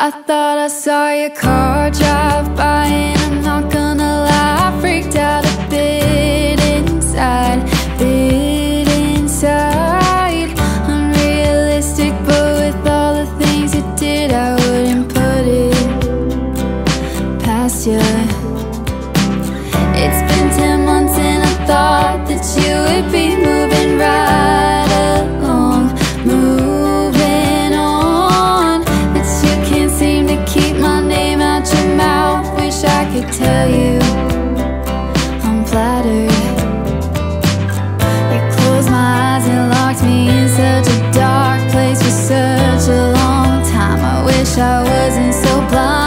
I thought I saw your car drive by, and I'm not gonna lie, I freaked out a bit inside, Unrealistic, but with all the things you did, I wouldn't put it past you. It's been 10 months and I thought that you would be moving right along, moving on, but you can't seem to keep my name out your mouth. Wish I could tell you I'm flattered. You closed my eyes and locked me in such a dark place for such a long time. I wish I wasn't so blind.